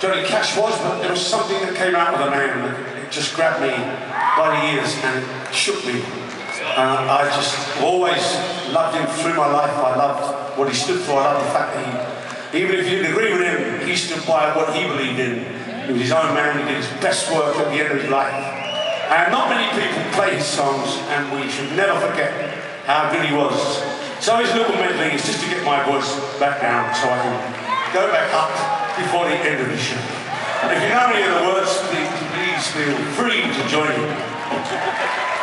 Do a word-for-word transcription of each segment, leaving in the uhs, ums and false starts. Johnny Cash was, but there was something that came out of the man that it just grabbed me by the ears and it shook me. And I just always loved him through my life. I loved what he stood for. I loved the fact that he, even if you didn't agree with him, he stood by what he believed in. He was his own man. He did his best work at the end of his life. And not many people play his songs, and we should never forget how good he was. So his little medley is just to get my voice back down so I can go back up before the end of the show. And if you know any of the words, please, please feel free to join me.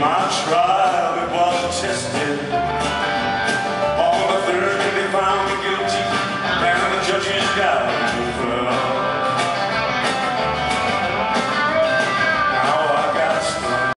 My trial, it was tested.